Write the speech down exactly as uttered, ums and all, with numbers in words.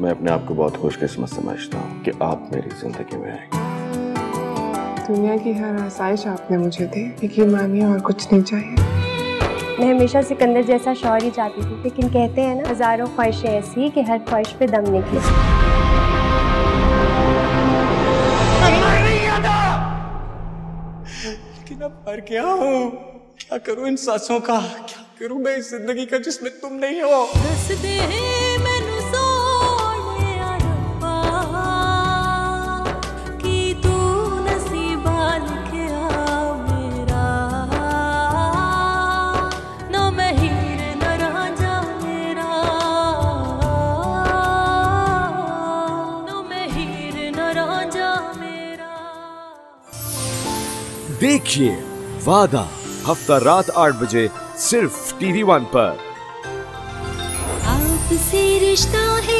मैं अपने आप को बहुत खुशकिस्मत समझता हूँ कि आप मेरी जिंदगी में आए। दुनिया की हर आसाइश आपने मुझे दी, लेकिन मानिए और कुछ नहीं चाहिए। मैं हमेशा सिकंदर जैसा शौहर ही चाहती थी, लेकिन कहते हैं ना हजारों ख्वाहिशें ऐसी कि हर ख्वाहिश पे दम निकले। लेकिन अब मर गया हूँ, क्या करूँ इन सांसों का, क्या करूँ मैं इस जिंदगी का जिसमें तुम नहीं हो। देखिए वादा, हफ्ता रात आठ बजे सिर्फ टीवी वन पर। आपसे रिश्ता है।